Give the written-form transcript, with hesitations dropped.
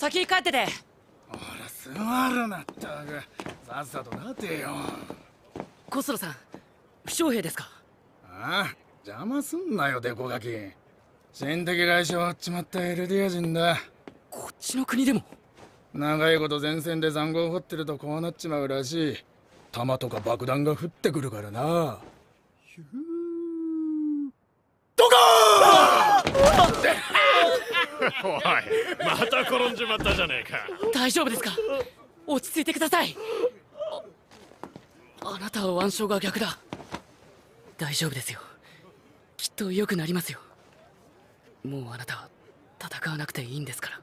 先帰ってて。ほら座るなったく、さっさと立てよ。コスロさん負傷兵ですか？ああ、邪魔すんなよデコガキ。新的来将はっちまったエルディア人だ。こっちの国でも長いこと前線で塹壕を掘ってるとこうなっちまうらしい。弾とか爆弾が降ってくるからな。ヒュードカーンおい、また転んじまったじゃねえか。大丈夫ですか？落ち着いてください。 あなたは腕章が逆だ。大丈夫ですよ。きっと良くなりますよ。もうあなたは戦わなくていいんですから。